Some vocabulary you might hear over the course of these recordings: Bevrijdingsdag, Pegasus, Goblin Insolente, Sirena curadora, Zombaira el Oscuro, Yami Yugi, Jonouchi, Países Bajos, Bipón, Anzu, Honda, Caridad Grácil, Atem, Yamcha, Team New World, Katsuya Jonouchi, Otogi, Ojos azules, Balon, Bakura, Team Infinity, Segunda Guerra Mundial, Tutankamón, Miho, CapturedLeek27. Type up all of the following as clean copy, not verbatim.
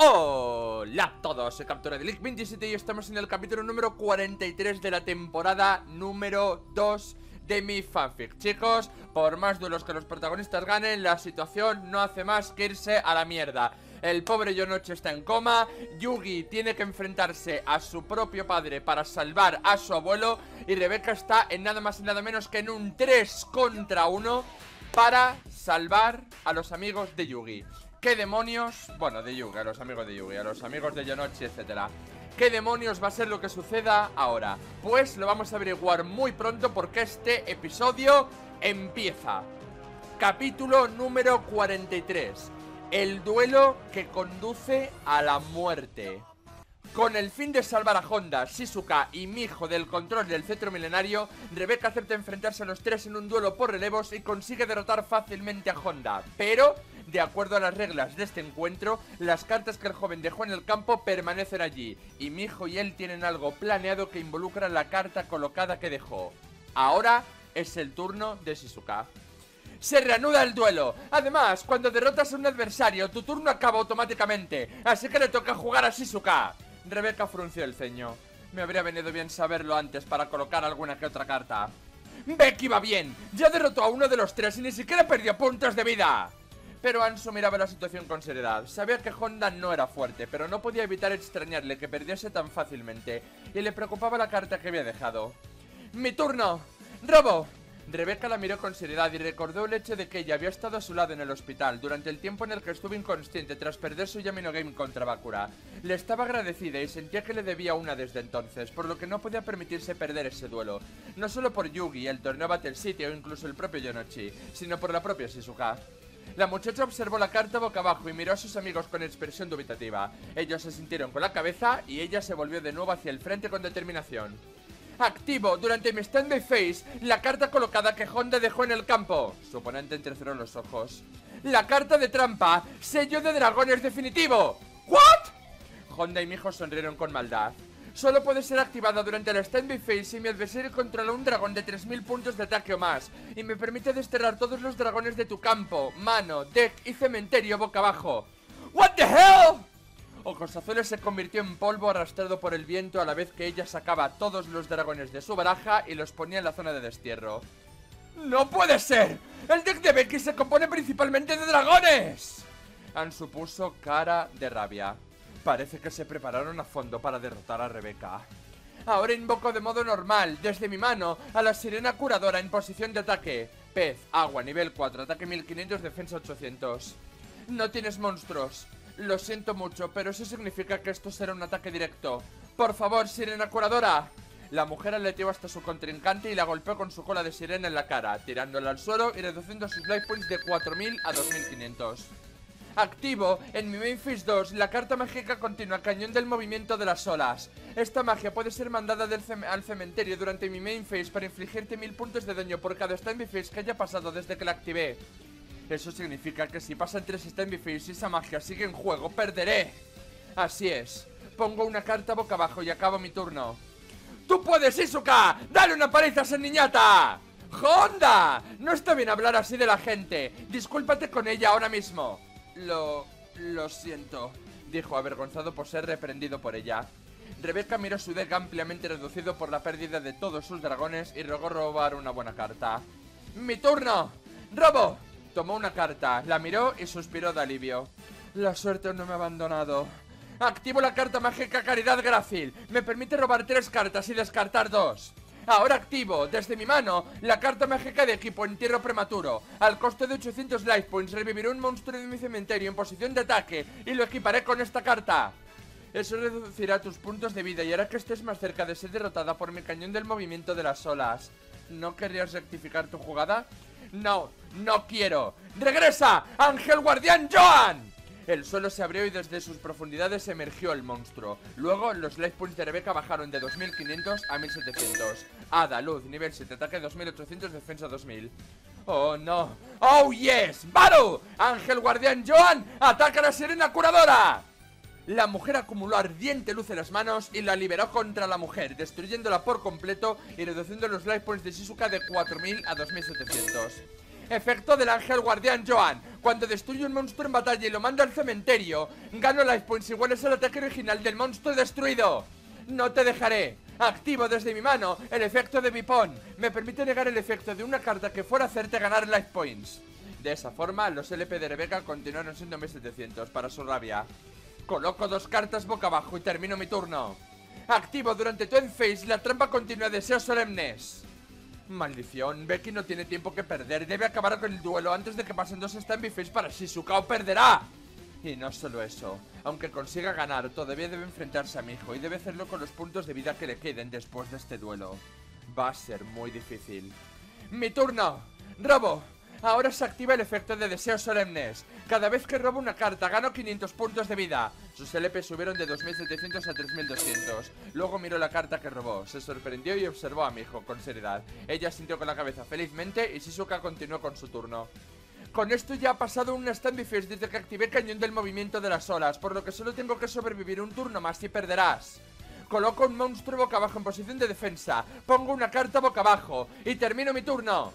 Hola a todos, soy CapturedLeek27 y estamos en el capítulo número 43 de la temporada número 2 de mi fanfic. Chicos, por más duelos que los protagonistas ganen, la situación no hace más que irse a la mierda. El pobre Jonouchi está en coma, Yugi tiene que enfrentarse a su propio padre para salvar a su abuelo y Rebecca está en nada más y nada menos que en un 3-1 para salvar a los amigos de Yugi. ¿Qué demonios? Bueno, de Yugi, a los amigos de Yugi, a los amigos de Jonouchi, etcétera. ¿Qué demonios va a ser lo que suceda ahora? Pues lo vamos a averiguar muy pronto porque este episodio empieza. Capítulo número 43. El duelo que conduce a la muerte. Con el fin de salvar a Honda, Shizuka y Miho del control del cetro milenario, Rebecca acepta enfrentarse a los tres en un duelo por relevos y consigue derrotar fácilmente a Honda. Pero, de acuerdo a las reglas de este encuentro, las cartas que el joven dejó en el campo permanecen allí, y Miho y él tienen algo planeado que involucra la carta colocada que dejó. Ahora es el turno de Shizuka. Se reanuda el duelo. Además, cuando derrotas a un adversario, tu turno acaba automáticamente, así que le toca jugar a Shizuka. Rebecca frunció el ceño. Me habría venido bien saberlo antes para colocar alguna que otra carta. Becky va bien. Ya derrotó a uno de los tres y ni siquiera perdió puntos de vida. Pero Anzu miraba la situación con seriedad. Sabía que Honda no era fuerte, pero no podía evitar extrañarle que perdiese tan fácilmente. Y le preocupaba la carta que había dejado. ¡Mi turno! ¡Robo! Rebecca la miró con seriedad y recordó el hecho de que ella había estado a su lado en el hospital durante el tiempo en el que estuvo inconsciente tras perder su Yami no Game contra Bakura. Le estaba agradecida y sentía que le debía una desde entonces, por lo que no podía permitirse perder ese duelo. No solo por Yugi, el torneo Battle City o incluso el propio Jonouchi, sino por la propia Shizuka. La muchacha observó la carta boca abajo y miró a sus amigos con expresión dubitativa. Ellos se sintieron con la cabeza y ella se volvió de nuevo hacia el frente con determinación. Activo durante mi stand-by phase la carta colocada que Honda dejó en el campo. Su oponente entrecerró los ojos. La carta de trampa, sello de dragones definitivo. ¿What? Honda y Miho sonrieron con maldad. Solo puede ser activada durante el stand-by phase si mi adversario controla un dragón de 3000 puntos de ataque o más y me permite desterrar todos los dragones de tu campo, mano, deck y cementerio boca abajo. What the hell? Ojos Azules se convirtió en polvo arrastrado por el viento a la vez que ella sacaba todos los dragones de su baraja y los ponía en la zona de destierro. ¡No puede ser! ¡El deck de Becky se compone principalmente de dragones! Anzu puso cara de rabia. Parece que se prepararon a fondo para derrotar a Rebecca. Ahora invoco de modo normal, desde mi mano, a la Sirena curadora en posición de ataque. Pez, agua, nivel 4, ataque 1500, defensa 800. No tienes monstruos. Lo siento mucho, pero eso significa que esto será un ataque directo. ¡Por favor, Sirena curadora! La mujer aleteó hasta su contrincante y la golpeó con su cola de sirena en la cara, tirándola al suelo y reduciendo sus life points de 4000 a 2500. Activo, en mi main phase 2, la carta mágica continua, cañón del movimiento de las olas. Esta magia puede ser mandada al cementerio durante mi main phase para infligirte 1000 puntos de daño por cada stand-by phase que haya pasado desde que la activé. Eso significa que si pasan 3 stand-by phase y esa magia sigue en juego, perderé. Así es, pongo una carta boca abajo y acabo mi turno. ¡Tú puedes, Shizuka! ¡Dale una paliza a esa niñata! ¡Honda! No está bien hablar así de la gente. Discúlpate con ella ahora mismo. Lo siento, dijo avergonzado por ser reprendido por ella. Rebecca miró su deck ampliamente reducido por la pérdida de todos sus dragones y rogó robar una buena carta. ¡Mi turno! ¡Robo! Tomó una carta, la miró y suspiró de alivio. La suerte no me ha abandonado. Activo la carta mágica Caridad Grácil. Me permite robar 3 cartas y descartar 2. Ahora activo, desde mi mano, la carta mágica de equipo en Tierra prematuro. Al costo de 800 life points reviviré un monstruo de mi cementerio en posición de ataque y lo equiparé con esta carta. Eso reducirá tus puntos de vida y hará que estés más cerca de ser derrotada por mi cañón del movimiento de las olas. ¿No querrías rectificar tu jugada? No, no quiero. ¡Regresa, Ángel Guardián Joan! El suelo se abrió y desde sus profundidades emergió el monstruo. Luego, los life points de Rebecca bajaron de 2500 a 1700. Hada, luz, nivel 7, ataque 2800, defensa 2000. Oh no. Oh yes, Baru, Ángel Guardián Joan, ataca a la Sirena curadora. La mujer acumuló ardiente luz en las manos y la liberó contra la mujer, destruyéndola por completo y reduciendo los life points de Shizuka de 4000 a 2700. Efecto del Ángel Guardián Joan. Cuando destruye un monstruo en batalla y lo manda al cementerio, gano life points iguales al ataque original del monstruo destruido. No te dejaré. Activo desde mi mano el efecto de Bipón. Me permite negar el efecto de una carta que fuera a hacerte ganar life points. De esa forma, los LP de Rebecca continuaron siendo 1700 para su rabia. Coloco dos cartas boca abajo y termino mi turno. Activo durante tu endphase la trampa continua Deseos Solemnes. Maldición, Becky no tiene tiempo que perder. Debe acabar con el duelo antes de que pasen dos stand-by-face para Shizuka o perderá. Y no solo eso, aunque consiga ganar, todavía debe enfrentarse a Miho y debe hacerlo con los puntos de vida que le queden después de este duelo. Va a ser muy difícil. ¡Mi turno! ¡Robo! Ahora se activa el efecto de Deseos Solemnes. Cada vez que robo una carta gano 500 puntos de vida. Sus LP subieron de 2700 a 3200. Luego miró la carta que robó, se sorprendió y observó a Miho con seriedad. Ella sintió con la cabeza felizmente y Shizuka continuó con su turno. Con esto ya ha pasado un stand face desde que activé el cañón del movimiento de las olas, por lo que solo tengo que sobrevivir un turno más y perderás. Coloco un monstruo boca abajo en posición de defensa, pongo una carta boca abajo y termino mi turno.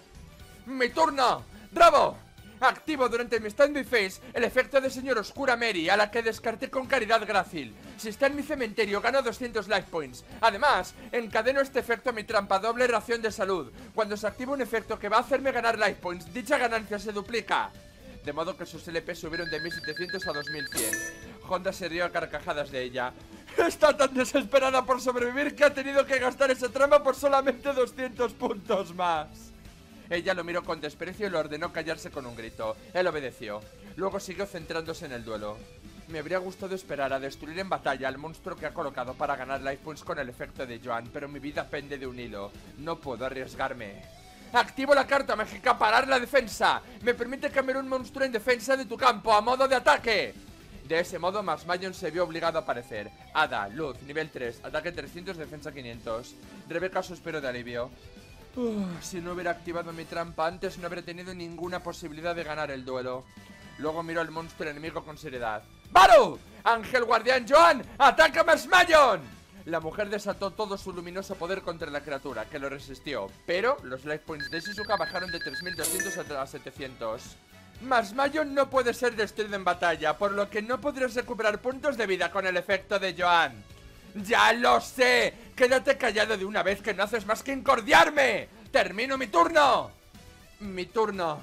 ¡Mi turno! ¡Robo! Activo durante mi stand-by phase el efecto de Señor Oscura Mary, a la que descarté con Caridad Grácil. Si está en mi cementerio, gano 200 life points. Además, encadeno este efecto a mi trampa Doble Ración de Salud. Cuando se activa un efecto que va a hacerme ganar life points, dicha ganancia se duplica. De modo que sus LP subieron de 1700 a 2100. Honda se rió a carcajadas de ella. Está tan desesperada por sobrevivir que ha tenido que gastar esa trampa por solamente 200 puntos más. Ella lo miró con desprecio y le ordenó callarse con un grito. Él obedeció. Luego siguió centrándose en el duelo. Me habría gustado esperar a destruir en batalla al monstruo que ha colocado para ganar life points con el efecto de Joan, pero mi vida pende de un hilo. No puedo arriesgarme. Activo la carta mágica Parar la Defensa. Me permite cambiar un monstruo en defensa de tu campo a modo de ataque. De ese modo, Max Mayon se vio obligado a aparecer. Hada, luz, nivel 3, ataque 300, defensa 500. Rebecca suspiró de alivio. Si no hubiera activado mi trampa antes, no habría tenido ninguna posibilidad de ganar el duelo. Luego miró al monstruo enemigo con seriedad. ¡Baru! ¡Ángel Guardián Joan! ¡Ataca a Marshmallon! La mujer desató todo su luminoso poder contra la criatura, que lo resistió. Pero los life points de Shizuka bajaron de 3200 a 700. Marshmallon no puede ser destruido en batalla, por lo que no podrás recuperar puntos de vida con el efecto de Joan. ¡Ya lo sé! ¡Quédate callado de una vez que no haces más que incordiarme! ¡Termino mi turno! ¡Mi turno!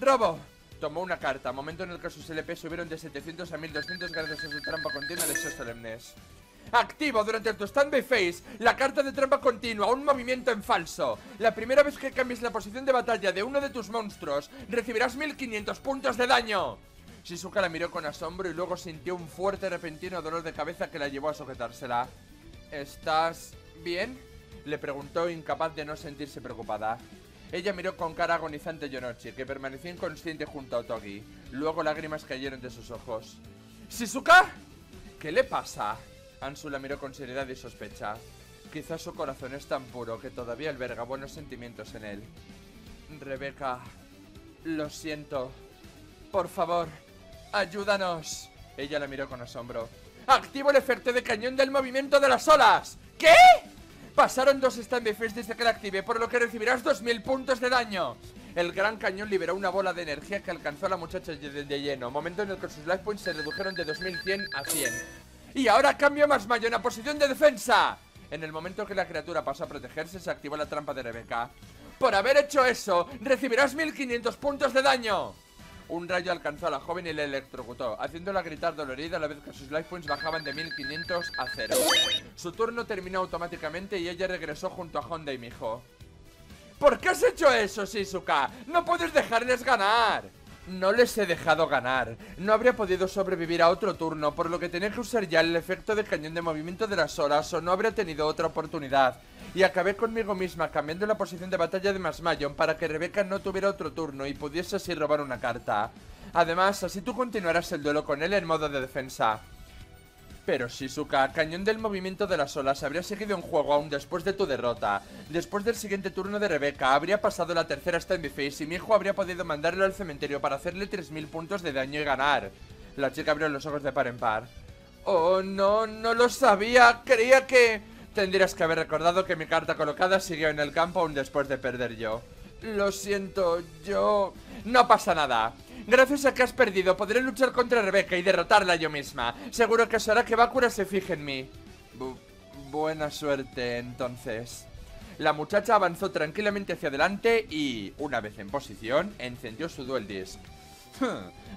¡Robo! Tomó una carta, momento en el que sus LP subieron de 700 a 1200 gracias a su trampa continua de Deseos Solemnes. Activo durante tu stand-by phase la carta de trampa continua, un movimiento en falso. La primera vez que cambies la posición de batalla de uno de tus monstruos, recibirás 1500 puntos de daño. Shizuka la miró con asombro y luego sintió un fuerte repentino dolor de cabeza que la llevó a sujetársela. ¿Estás bien?, le preguntó, incapaz de no sentirse preocupada. Ella miró con cara agonizante a Jonouchi, que permaneció inconsciente junto a Otogi. Luego lágrimas cayeron de sus ojos. ¿Shizuka? ¿Qué le pasa? Anzu la miró con seriedad y sospecha. Quizás su corazón es tan puro que todavía alberga buenos sentimientos en él. Rebecca, lo siento. Por favor, ayúdanos. Ella la miró con asombro. Activo el efecto de cañón del movimiento de las olas. ¿Qué? Pasaron dos stand-by phase desde que la activé, por lo que recibirás 2000 puntos de daño. El gran cañón liberó una bola de energía que alcanzó a la muchacha de lleno, momento en el que sus life points se redujeron de 2100 a 100. Y ahora cambio a Marshmallon a posición de defensa. En el momento que la criatura pasó a protegerse, se activó la trampa de Rebecca. Por haber hecho eso, recibirás 1500 puntos de daño. Un rayo alcanzó a la joven y le electrocutó, haciéndola gritar dolorida a la vez que sus life points bajaban de 1500 a 0. Su turno terminó automáticamente y ella regresó junto a Honda y Miho. ¿Por qué has hecho eso, Shizuka? ¡No puedes dejarles ganar! No les he dejado ganar. No habría podido sobrevivir a otro turno, por lo que tenía que usar ya el efecto del cañón de movimiento de las olas o no habría tenido otra oportunidad. Y acabé conmigo misma cambiando la posición de batalla de Marshmallon para que Rebecca no tuviera otro turno y pudiese así robar una carta. Además, así tú continuarás el duelo con él en modo de defensa. Pero Shizuka, cañón del movimiento de las olas habría seguido en juego aún después de tu derrota. Después del siguiente turno de Rebecca habría pasado la tercera stand-by-face y mi hijo habría podido mandarlo al cementerio para hacerle 3000 puntos de daño y ganar. La chica abrió los ojos de par en par. Oh, no, no lo sabía, creía que... Tendrías que haber recordado que mi carta colocada siguió en el campo aún después de perder yo. Lo siento, yo... No pasa nada. Gracias a que has perdido, podré luchar contra Rebecca y derrotarla yo misma. Seguro que eso hará que Bakura se fije en mí. Buena suerte, entonces. La muchacha avanzó tranquilamente hacia adelante y, una vez en posición, encendió su duel disc.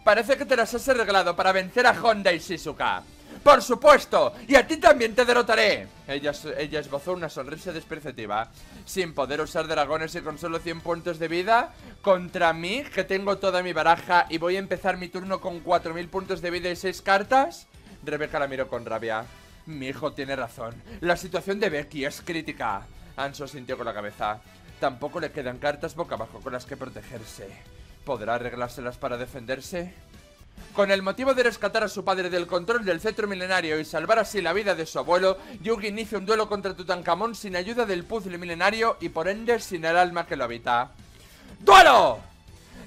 Parece que te las has arreglado para vencer a Honda y Shizuka. ¡Por supuesto! ¡Y a ti también te derrotaré! Ella esbozó una sonrisa despreciativa. Sin poder usar dragones y con solo 100 puntos de vida, contra mí, que tengo toda mi baraja y voy a empezar mi turno con 4000 puntos de vida y 6 cartas. Rebecca la miró con rabia. Mi hijo tiene razón. La situación de Becky es crítica. Anzu sintió con la cabeza. Tampoco le quedan cartas boca abajo con las que protegerse. ¿Podrá arreglárselas para defenderse? Con el motivo de rescatar a su padre del control del cetro milenario y salvar así la vida de su abuelo, Yugi inicia un duelo contra Tutankamón sin ayuda del puzzle milenario y por ende sin el alma que lo habita. ¡Duelo!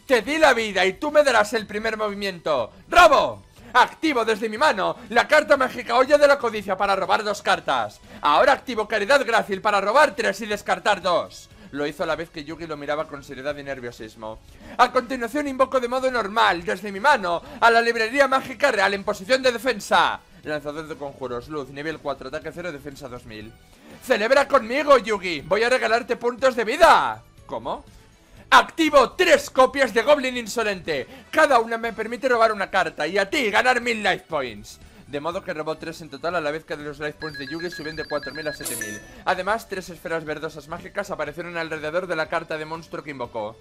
Te di la vida y tú me darás el primer movimiento. ¡Robo! Activo desde mi mano la carta mágica Olla de la Codicia para robar 2 cartas. Ahora activo Caridad Grácil para robar 3 y descartar 2. Lo hizo a la vez que Yugi lo miraba con seriedad y nerviosismo. A continuación invoco de modo normal, desde mi mano, a la Librería Mágica Real en posición de defensa. Lanzador de conjuros, luz, nivel 4, ataque 0, defensa 2000. ¡Celebra conmigo, Yugi! ¡Voy a regalarte puntos de vida! ¿Cómo? Activo 3 copias de Goblin Insolente. Cada una me permite robar una carta y a ti ganar 1000 life points. De modo que robó 3 en total, a la vez que de los life points de Yugi suben de 4000 a 7000. Además, 3 esferas verdosas mágicas aparecieron alrededor de la carta de monstruo que invocó.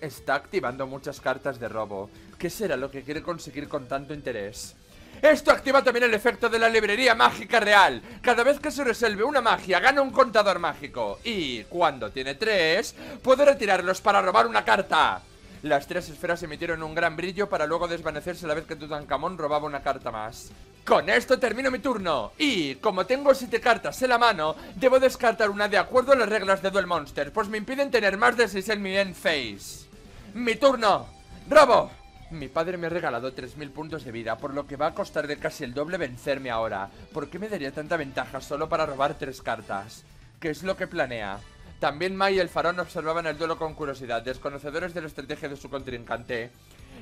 Está activando muchas cartas de robo. ¿Qué será lo que quiere conseguir con tanto interés? Esto activa también el efecto de la Librería Mágica Real. Cada vez que se resuelve una magia, gana un contador mágico. Y cuando tiene 3, puede retirarlos para robar una carta. Las 3 esferas emitieron un gran brillo para luego desvanecerse a la vez que Tutankamón robaba una carta más. Con esto termino mi turno. Y como tengo 7 cartas en la mano, debo descartar una de acuerdo a las reglas de Duel Monster, pues me impiden tener más de 6 en mi end phase. ¡Mi turno! ¡Robo! Mi padre me ha regalado 3000 puntos de vida, por lo que va a costarle casi el doble vencerme ahora. ¿Por qué me daría tanta ventaja solo para robar 3 cartas? ¿Qué es lo que planea? También Mai y el farón observaban el duelo con curiosidad, desconocedores de la estrategia de su contrincante.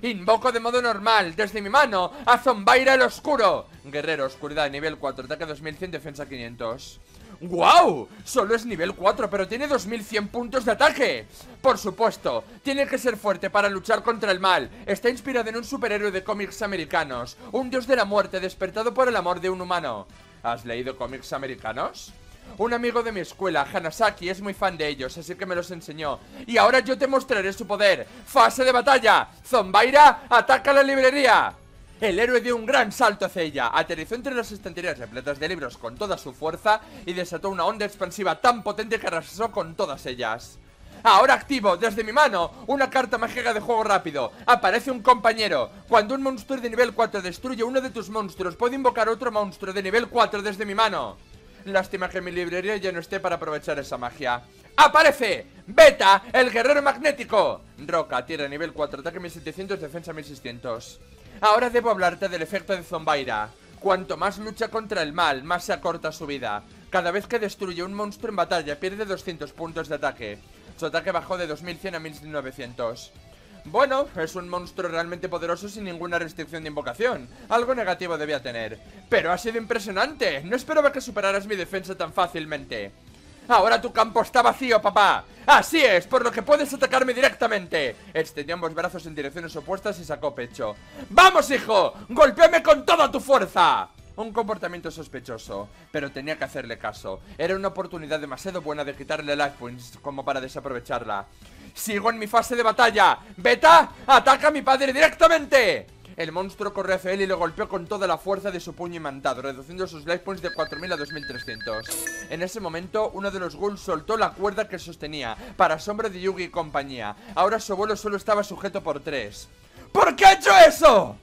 Invoco de modo normal, desde mi mano, a Zombaira el Oscuro. Guerrero, oscuridad, nivel 4, ataque 2100, defensa 500. ¡Guau! Solo es nivel 4, pero tiene 2100 puntos de ataque. Por supuesto, tiene que ser fuerte para luchar contra el mal. Está inspirado en un superhéroe de cómics americanos, un dios de la muerte despertado por el amor de un humano. ¿Has leído cómics americanos? Un amigo de mi escuela, Hanasaki, es muy fan de ellos, así que me los enseñó. Y ahora yo te mostraré su poder. ¡Fase de batalla! ¡Zombaira, ataca la librería! El héroe dio un gran salto hacia ella, aterrizó entre las estanterías repletas de libros con toda su fuerza y desató una onda expansiva tan potente que arrasó con todas ellas. Ahora activo, desde mi mano, una carta mágica de juego rápido. Aparece un compañero. Cuando un monstruo de nivel 4 destruye uno de tus monstruos, puede invocar otro monstruo de nivel 4 desde mi mano. Lástima que mi librería ya no esté para aprovechar esa magia. ¡Aparece! ¡Beta, el guerrero magnético! Roca, tierra, nivel 4, ataque 1700, defensa 1600. Ahora debo hablarte del efecto de Zombaira. Cuanto más lucha contra el mal, más se acorta su vida. Cada vez que destruye un monstruo en batalla, pierde 200 puntos de ataque. Su ataque bajó de 2100 a 1900. Bueno, es un monstruo realmente poderoso sin ninguna restricción de invocación. Algo negativo debía tener. Pero ha sido impresionante. No esperaba que superaras mi defensa tan fácilmente. Ahora tu campo está vacío, papá. Así es, por lo que puedes atacarme directamente. Extendió ambos brazos en direcciones opuestas y sacó pecho. ¡Vamos, hijo! ¡Golpéame con toda tu fuerza! Un comportamiento sospechoso, pero tenía que hacerle caso. Era una oportunidad demasiado buena de quitarle life points como para desaprovecharla. ¡Sigo en mi fase de batalla! ¡Beta, ataca a mi padre directamente! El monstruo corrió hacia él y lo golpeó con toda la fuerza de su puño imantado, reduciendo sus life points de 4000 a 2300. En ese momento, uno de los ghouls soltó la cuerda que sostenía, para asombro de Yugi y compañía. Ahora su abuelo solo estaba sujeto por 3. ¿Por qué ha hecho eso?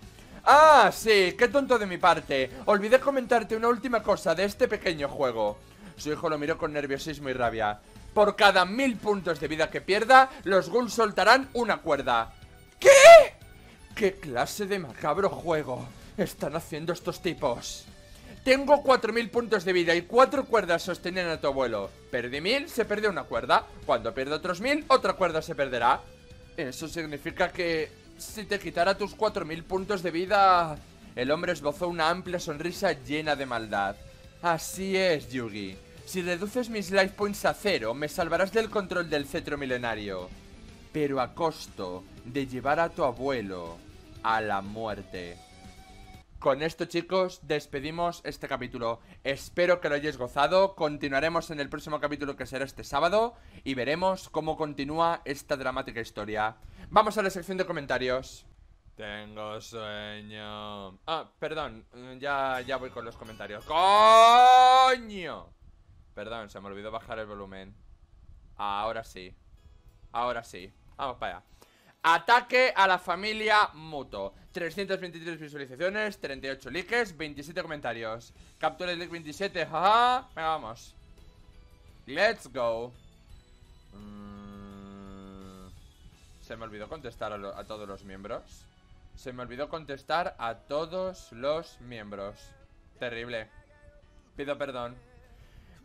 Ah, sí, qué tonto de mi parte. Olvidé comentarte una última cosa de este pequeño juego. Su hijo lo miró con nerviosismo y rabia. Por cada 1000 puntos de vida que pierda, los ghouls soltarán una cuerda. ¿Qué? ¡Qué clase de macabro juego están haciendo estos tipos! Tengo 4000 puntos de vida y 4 cuerdas sostenían a tu abuelo. Perdí 1000, se perdió una cuerda. Cuando pierda otros 1000, otra cuerda se perderá. Eso significa que si te quitara tus 4000 puntos de vida... El hombre esbozó una amplia sonrisa llena de maldad. Así es, Yugi. Si reduces mis life points a 0, me salvarás del control del cetro milenario. Pero a costo de llevar a tu abuelo a la muerte. Con esto, chicos, despedimos este capítulo. Espero que lo hayáis gozado. Continuaremos en el próximo capítulo, que será este sábado, y veremos cómo continúa esta dramática historia. Vamos a la sección de comentarios. Tengo sueño. Ah, perdón, ya voy con los comentarios. ¡Coño! Perdón, se me olvidó bajar el volumen. Ahora sí. Ahora sí, vamos para allá. Ataque a la familia Muto. 323 visualizaciones, 38 likes, 27 comentarios. CapturedLeek27, jaja. Venga, vamos. Let's go. Se me olvidó contestar a todos los miembros. Se me olvidó contestar a todos los miembros. Terrible. Pido perdón.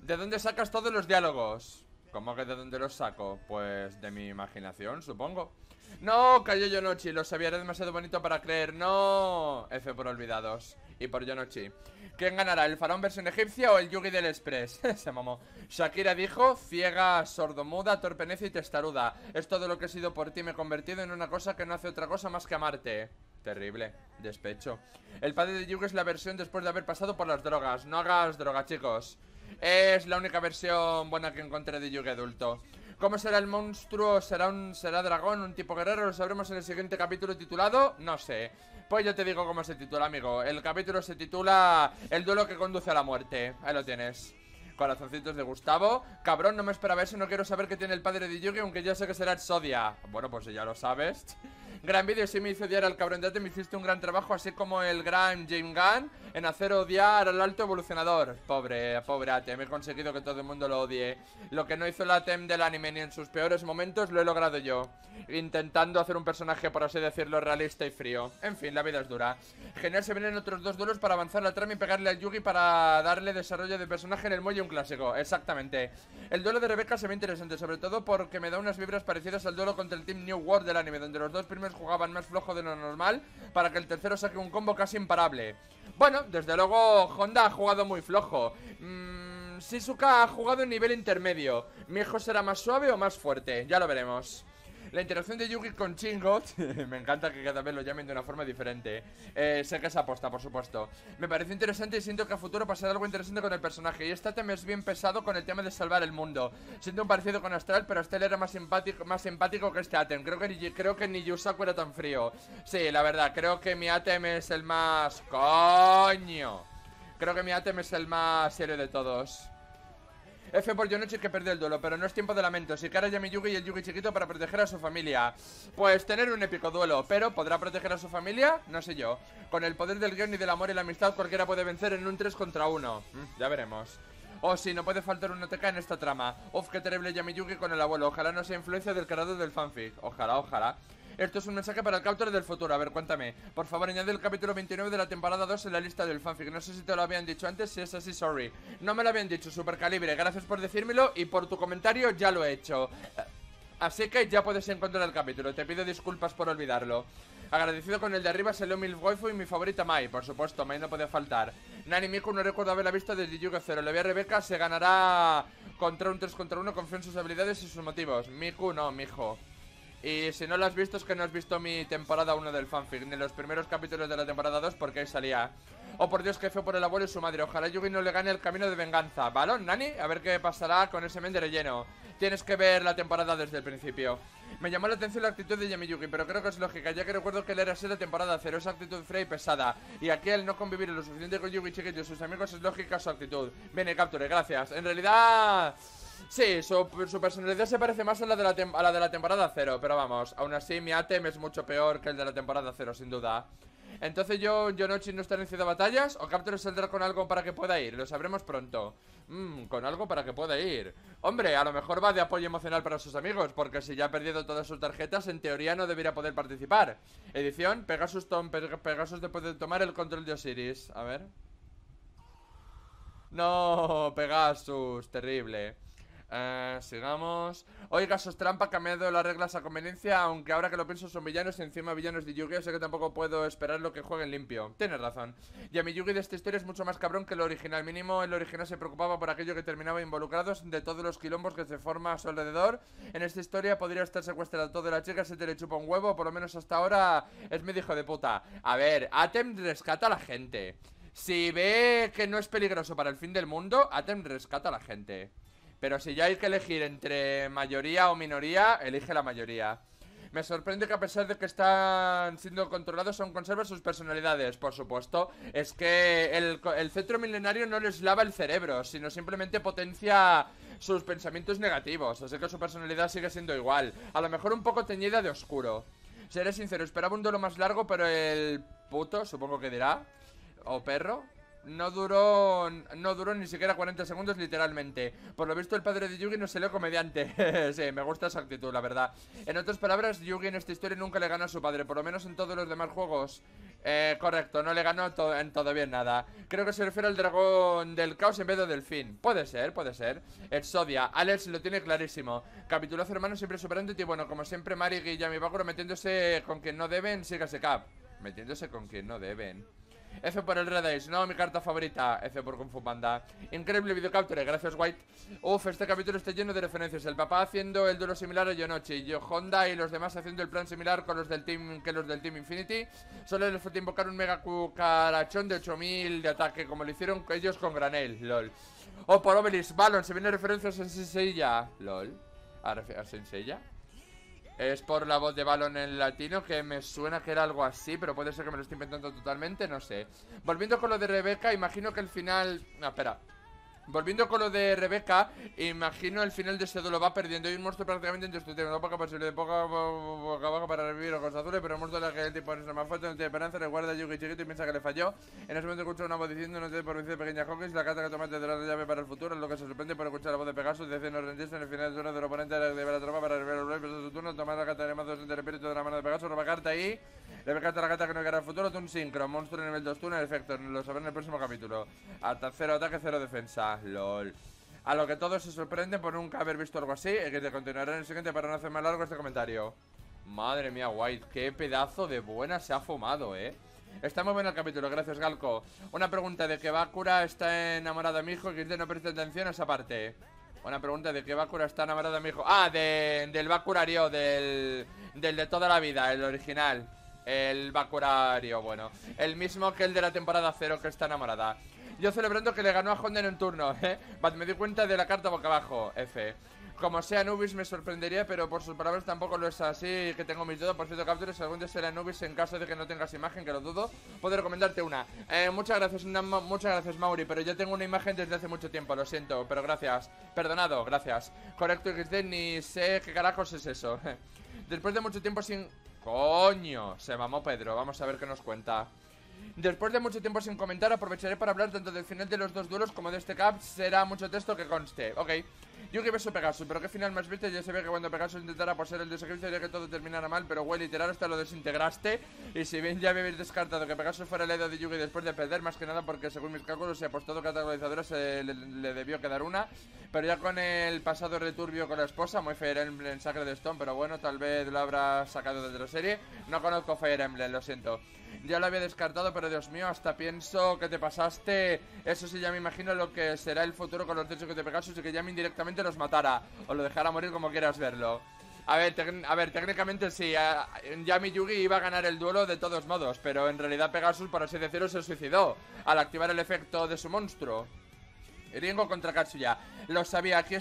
¿De dónde sacas todos los diálogos? ¿Cómo que de dónde los saco? Pues de mi imaginación, supongo. No, cayó Jonouchi, lo sabía, era demasiado bonito para creer. No, F por olvidados. Y por Jonouchi. ¿Quién ganará, el faraón versión egipcia o el Yugi del Express? Se mamó. Shakira dijo: ciega, sordomuda, torpeneza y testaruda. Es todo lo que he sido por ti, me he convertido en una cosa que no hace otra cosa más que amarte. Terrible, despecho. El padre de Yugi es la versión después de haber pasado por las drogas. No hagas droga, chicos. Es la única versión buena que encontré de Yugi adulto. ¿Cómo será el monstruo? ¿Será dragón? ¿Un tipo guerrero? Lo sabremos en el siguiente capítulo titulado... No sé. Pues yo te digo cómo se titula, amigo. El capítulo se titula... El duelo que conduce a la muerte. Ahí lo tienes. Corazoncitos de Gustavo. Cabrón, no me esperaba eso. No quiero saber qué tiene el padre de Yugi, aunque ya sé que será Exodia. Bueno, pues ya lo sabes. Gran vídeo, sí me hizo odiar al cabrón de Atem. Me hiciste un gran trabajo, así como el gran James Gunn, en hacer odiar al alto evolucionador. Pobre Atem. He conseguido que todo el mundo lo odie. Lo que no hizo el Atem del anime ni en sus peores momentos, lo he logrado yo. Intentando hacer un personaje, por así decirlo, realista y frío. En fin, la vida es dura. Genial, se vienen otros dos duelos para avanzar la trama y pegarle al Yugi para darle desarrollo de personaje en el muelle. Un clásico, exactamente. El duelo de Rebecca se ve interesante, sobre todo porque me da unas vibras parecidas al duelo contra el Team New World del anime, donde los dos primeros jugaban más flojo de lo normal para que el tercero saque un combo casi imparable. Bueno, desde luego Honda ha jugado muy flojo. Shizuka ha jugado en nivel intermedio. Miho será más suave o más fuerte, ya lo veremos. La interacción de Yugi con Chingo. Me encanta que cada vez lo llamen de una forma diferente. Sé que es aposta, por supuesto. Me parece interesante y siento que a futuro pasará algo interesante con el personaje. Y este Atem es bien pesado con el tema de salvar el mundo. Siento un parecido con Astral, pero Astral era más empático que este Atem. Creo que ni Yusaku era tan frío. Sí, la verdad, creo que mi Atem es el más... ¡Coño! Creo que mi Atem es el más serio de todos. F por Jonouchi, que perdió el duelo, pero no es tiempo de lamentos. Y cara Yami Yugi y el Yugi chiquito para proteger a su familia. Pues tener un épico duelo, pero ¿podrá proteger a su familia? No sé yo. Con el poder del guión y del amor y la amistad, cualquiera puede vencer en un 3 contra 1. Ya veremos. Oh sí, no puede faltar una TK en esta trama. Uf, qué terrible Yami Yugi con el abuelo. Ojalá no sea influencia del creador del fanfic. Ojalá, ojalá. Esto es un mensaje para el Capture del futuro. A ver, cuéntame. Por favor, añade el capítulo 29 de la temporada 2 en la lista del fanfic. No sé si te lo habían dicho antes. Si es así, sorry. No me lo habían dicho, Supercalibre. Gracias por decírmelo y por tu comentario ya lo he hecho. Así que ya puedes encontrar el capítulo. Te pido disculpas por olvidarlo. Agradecido con el de arriba, salió Milf Waifu y mi favorita Mai. Por supuesto, Mai no podía faltar. Nani Miku no recuerdo haberla visto desde Yugi 0. Le vi a Rebecca, se ganará contra un 3 contra 1. Confío en sus habilidades y sus motivos. Miku no, mijo. Y si no lo has visto es que no has visto mi temporada 1 del fanfic, ni los primeros capítulos de la temporada 2 porque ahí salía. Oh por Dios, que feo por el abuelo y su madre, ojalá Yugi no le gane el camino de venganza. ¿Balón, Nani? A ver qué pasará con ese men de relleno. Tienes que ver la temporada desde el principio. Me llamó la atención la actitud de Yami Yugi, pero creo que es lógica, ya que recuerdo que él era así la temporada 0, esa actitud fría y pesada. Y aquí el no convivir lo suficiente con Yugi chiquito y sus amigos es lógica su actitud. Viene, capture, gracias. En realidad... Sí, su personalidad se parece más a la de la temporada 0, pero vamos, aún así mi Atem es mucho peor que el de la temporada 0, sin duda. Entonces Jonouchi no estará en Ciudad Batallas o Capture saldrá con algo para que pueda ir, lo sabremos pronto. Con algo para que pueda ir. Hombre, a lo mejor va de apoyo emocional para sus amigos, porque si ya ha perdido todas sus tarjetas, en teoría no debería poder participar. Edición, Pegasus después de tomar el control de Osiris. A ver... No, Pegasus, terrible. Sigamos. Oiga, sos trampa, cambiado las reglas a conveniencia. Aunque ahora que lo pienso son villanos y encima villanos de Yugi, o sea que tampoco puedo esperar lo que jueguen limpio. Tienes razón. Y a mi Yugi de esta historia es mucho más cabrón que el original. Mínimo, el original se preocupaba por aquello que terminaba involucrados de todos los quilombos que se forma a su alrededor. En esta historia podría estar secuestrado toda la chica, se te le chupa un huevo, por lo menos hasta ahora es medio hijo de puta. A ver, Atem rescata a la gente. Si ve que no es peligroso para el fin del mundo, Atem rescata a la gente. Pero si ya hay que elegir entre mayoría o minoría, elige la mayoría. Me sorprende que a pesar de que están siendo controlados, aún conservan sus personalidades, por supuesto. Es que el cetro milenario no les lava el cerebro, sino simplemente potencia sus pensamientos negativos. Así que su personalidad sigue siendo igual, a lo mejor un poco teñida de oscuro. Seré sincero, esperaba un duelo más largo, pero el puto, supongo que dirá, o perro... No duró ni siquiera 40 segundos, literalmente. Por lo visto el padre de Yugi no se leo comediante. Sí, me gusta esa actitud, la verdad. En otras palabras, Yugi en esta historia nunca le ganó a su padre, por lo menos en todos los demás juegos. Correcto, no le ganó en todavía nada. Creo que se refiere al dragón del caos en vez de del fin. Puede ser, puede ser. Exodia, Alex lo tiene clarísimo. Capitulazo hermano, siempre superando. Y bueno, como siempre, Mari y Yami Bakura metiéndose con quien no deben. Sígase Cap. Metiéndose con quien no deben. F por el Red Ace, no, mi carta favorita. F por Kung Fu Panda. Increíble videocapture, gracias White. Uf, este capítulo está lleno de referencias. El papá haciendo el duelo similar a Jonouchi, Honda y los demás haciendo el plan similar con los del team, que los del Team Infinity. Solo les falta invocar un mega cucarachón de 8000 de ataque, como lo hicieron ellos con Granel, lol. O por Obelisk, Balon, se vienen referencias en Senseiya, lol. ¿A Senseiya? Es por la voz de Balon en latino, que me suena que era algo así, pero puede ser que me lo esté inventando totalmente, no sé. Volviendo con lo de Rebecca, imagino que el final... No, espera. Volviendo con lo de Rebecca, imagino el final de ese duelo va perdiendo. Hay un monstruo prácticamente indestructible, no poca posibilidad de poca para revivir ojos azules, pero el monstruo de la que el tipo es más fuerte, no tiene esperanza, recuerda a Yugi chiquito y piensa que le falló. En ese momento escucha una voz diciendo, no tiene por vencer pequeña Hawkins, la carta que tomaste de la llave para el futuro, es lo que se sorprende por escuchar la voz de Pegasus, de decirnos rendiste en el final del turno del oponente de la tropa para revelar el rey, pero su turno, tomar la carta de mazo de espíritu de la mano de Pegasus, roba carta y... Rebecca está la carta que no queda el futuro, Tun Sincro, monstruo nivel 2, turno, efecto, lo sabrán en el próximo capítulo. Hasta 0 ataque, 0 defensa. LOL. A lo que todos se sorprenden por nunca haber visto algo así. Y que te continuará en el siguiente para no hacer más largo este comentario. Madre mía, White, qué pedazo de buena se ha fumado, Está muy bueno el capítulo, gracias Galco. Una pregunta de que Bakura está enamorada de mi hijo, que no presta atención a esa parte. Una pregunta de que Bakura está enamorada de mi hijo. Ah, del Bakurario, del de toda la vida, el original. El Bakurario, bueno, el mismo que el de la temporada 0 que está enamorada. Yo celebrando que le ganó a Honda en un turno, But me di cuenta de la carta boca abajo, F. Como sea Nubis me sorprendería, pero por sus palabras tampoco lo es así, que tengo mis dudas. Por cierto, Capture, si algún día será Nubis, en caso de que no tengas imagen, que lo dudo, puedo recomendarte una. Muchas gracias Mauri, pero yo tengo una imagen desde hace mucho tiempo, lo siento, pero gracias. Perdonado, gracias. Correcto XD, ni sé qué carajos es eso. Después de mucho tiempo sin... Coño, se mamó Pedro, vamos a ver qué nos cuenta. Después de mucho tiempo sin comentar, aprovecharé para hablar tanto del final de los dos duelos como de este cap. Será mucho texto que conste. Ok. Yugi vs Pegasus, pero qué final más viste. Ya se ve que cuando Pegasus intentara poseer el desequilibrio sería que todo terminara mal, pero güey, literal hasta lo desintegraste. Y si bien ya me habéis descartado que Pegasus fuera el héroe de Yugi después de perder, más que nada porque según mis cálculos se apostó que a la se le debió quedar una. Pero ya con el pasado returbio con la esposa, muy Fire Emblem Sacred Stone, pero bueno, tal vez lo habrá sacado de la serie. No conozco Fire Emblem, lo siento. Ya lo había descartado, pero Dios mío, hasta pienso que te pasaste. Eso sí, ya me imagino lo que será el futuro con los hechos que te Pegasus y que Yami indirectamente los matara o lo dejara morir como quieras verlo. A ver, técnicamente sí, Yami Yugi iba a ganar el duelo de todos modos, pero en realidad Pegasus, por así decirlo, se suicidó al activar el efecto de su monstruo. Ringo contra Katsuya. Lo sabía, aquí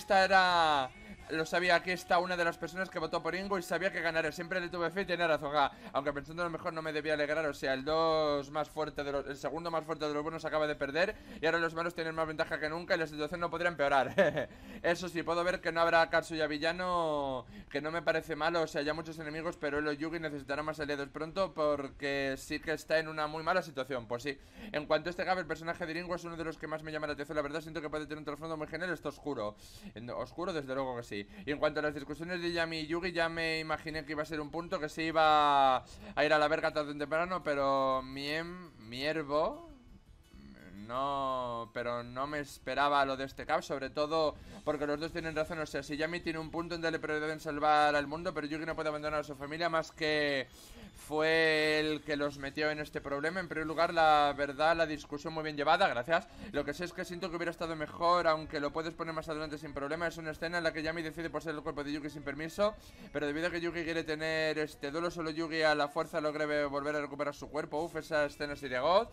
está una de las personas que votó por Ingo y sabía que ganaré. Siempre le tuve fe y tenía razón, aunque pensando a lo mejor no me debía alegrar. O sea, el segundo más fuerte de los buenos acaba de perder y ahora los malos tienen más ventaja que nunca y la situación no podría empeorar. Eso sí, puedo ver que no habrá Katsuya villano, que no me parece malo. O sea, ya muchos enemigos, pero el Yugi necesitará más aliados pronto porque sí que está en una muy mala situación. Pues sí, en cuanto a este Gab, el personaje de Ingo es uno de los que más me llama la atención. La verdad, siento que puede tener un trasfondo muy genial. Esto oscuro, oscuro desde luego que sí. Y en cuanto a las discusiones de Yami y Yugi, ya me imaginé que iba a ser un punto que se iba a ir a la verga tarde o temprano, pero miervo... No, pero no me esperaba lo de este cap, sobre todo porque los dos tienen razón. O sea, si Yami tiene un punto en donde le pueden salvar al mundo, pero Yugi no puede abandonar a su familia, más que fue el que los metió en este problema. En primer lugar, la verdad, la discusión muy bien llevada, gracias. Lo que sé es que siento que hubiera estado mejor, aunque lo puedes poner más adelante sin problema. Es una escena en la que Yami decide poseer el cuerpo de Yugi sin permiso, pero debido a que Yugi quiere tener este duelo, solo Yugi a la fuerza logra volver a recuperar su cuerpo. Uf, esa escena sería God.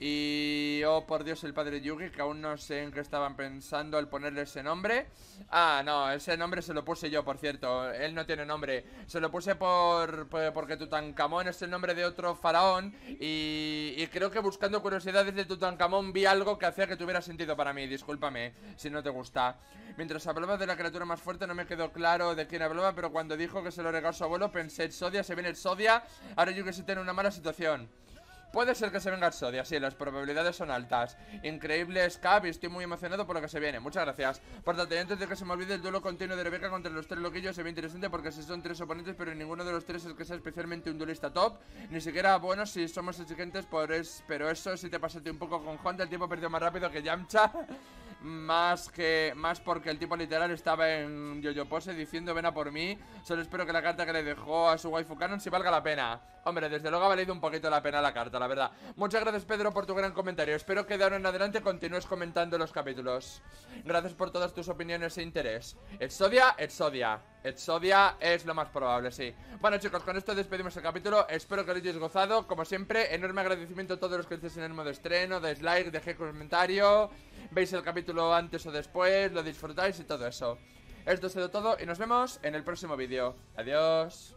Y, oh por Dios, el padre Yugi, que aún no sé en qué estaban pensando al ponerle ese nombre. Ah, no, ese nombre se lo puse yo, por cierto. Él no tiene nombre. Se lo puse porque Tutankamón es el nombre de otro faraón. Y creo que buscando curiosidades de Tutankamón vi algo que hacía que tuviera sentido para mí. Discúlpame si no te gusta. Mientras hablaba de la criatura más fuerte no me quedó claro de quién hablaba, pero cuando dijo que se lo regaló su abuelo pensé Exodia, se viene Exodia. Ahora Yugi sí tiene una mala situación. Puede ser que se venga Exodia, sí, las probabilidades son altas. Increíble Scab y estoy muy emocionado por lo que se viene, muchas gracias. Pórtate, antes de que se me olvide, el duelo continuo de Rebecca contra los tres loquillos se ve interesante porque si son tres oponentes, pero ninguno de los tres es que sea especialmente un duelista top. Ni siquiera, bueno, si somos exigentes, pero eso sí te pasaste un poco con Honda, el tiempo perdió más rápido que Yamcha. Más porque el tipo literal estaba en yo-yo pose diciendo ven a por mí. Solo espero que la carta que le dejó a su waifu canon si valga la pena. Hombre, desde luego ha valido un poquito la pena la carta, la verdad. Muchas gracias, Pedro, por tu gran comentario. Espero que de ahora en adelante continúes comentando los capítulos. Gracias por todas tus opiniones e interés. Exodia, Exodia. Exodia es lo más probable, sí. Bueno, chicos, con esto despedimos el capítulo. Espero que lo hayáis gozado. Como siempre, enorme agradecimiento a todos los que estéis en el modo estreno. Dais like, dejéis comentario, veis el capítulo antes o después, lo disfrutáis y todo eso. Esto ha sido todo y nos vemos en el próximo vídeo. Adiós.